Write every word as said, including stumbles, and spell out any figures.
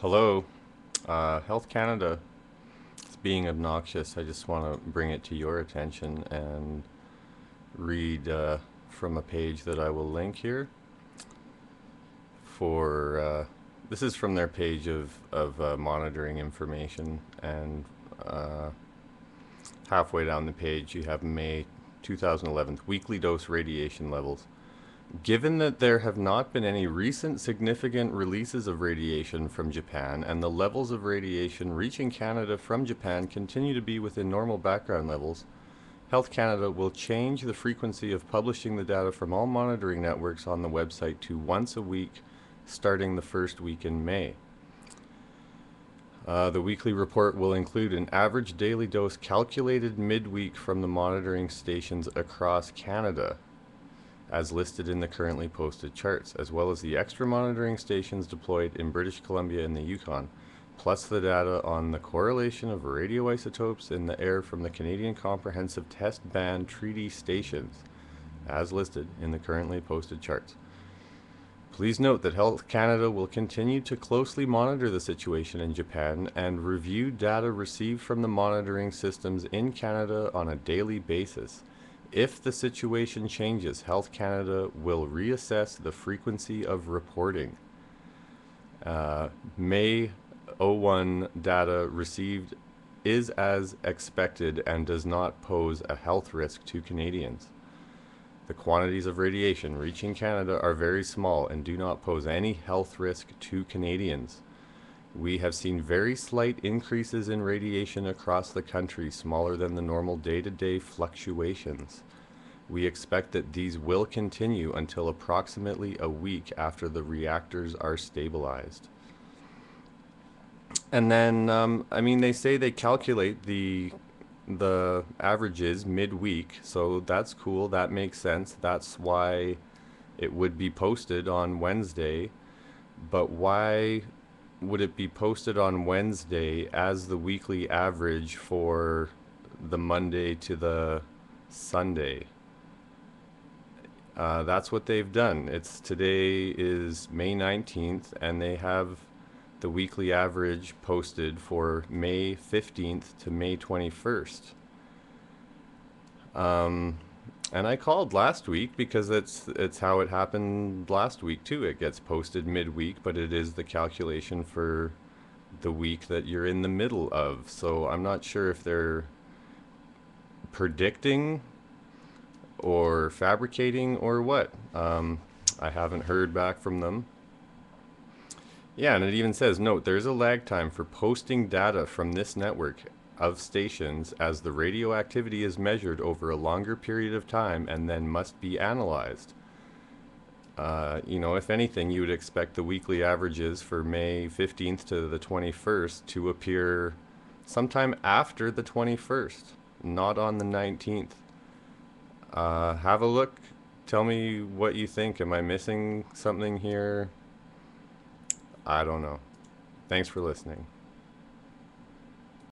Hello, uh, Health Canada is being obnoxious. I just want to bring it to your attention and read uh, from a page that I will link here. For uh, this is from their page of of uh, monitoring information, and uh, halfway down the page you have May two thousand eleven weekly dose radiation levels. Given that there have not been any recent significant releases of radiation from Japan, and the levels of radiation reaching Canada from Japan continue to be within normal background levels, Health Canada will change the frequency of publishing the data from all monitoring networks on the website to once a week, starting the first week in May. Uh, the weekly report will include an average daily dose calculated midweek from the monitoring stations across Canada, as listed in the currently posted charts, as well as the extra monitoring stations deployed in British Columbia and the Yukon, plus the data on the correlation of radioisotopes in the air from the Canadian Comprehensive Test Ban Treaty stations, as listed in the currently posted charts. Please note that Health Canada will continue to closely monitor the situation in Japan and review data received from the monitoring systems in Canada on a daily basis. If the situation changes, Health Canada will reassess the frequency of reporting. Uh, May oh one data received is as expected and does not pose a health risk to Canadians. The quantities of radiation reaching Canada are very small and do not pose any health risk to Canadians. We have seen very slight increases in radiation across the country, smaller than the normal day-to-day fluctuations. We expect that these will continue until approximately a week after the reactors are stabilized. And then, um, I mean, they say they calculate the, the averages midweek, so that's cool, that makes sense. That's why it would be posted on Wednesday, but why would it be posted on Wednesday as the weekly average for the Monday to the Sunday? Uh, that's what they've done. It's today is May nineteenth, and they have the weekly average posted for May fifteenth to May twenty-first. Um, and I called last week because that's it's how it happened last week too. It gets posted midweek, but it is the calculation for the week that you're in the middle of. So I'm not sure if they're predicting or fabricating or what. Um, I haven't heard back from them. Yeah, and it even says, note, there's a lag time for posting data from this network of stations as the radioactivity is measured over a longer period of time and then must be analyzed. Uh, you know, if anything, you would expect the weekly averages for May fifteenth to the twenty-first to appear sometime after the twenty-first, not on the nineteenth. Uh, have a look. Tell me what you think. Am I missing something here? I don't know. Thanks for listening.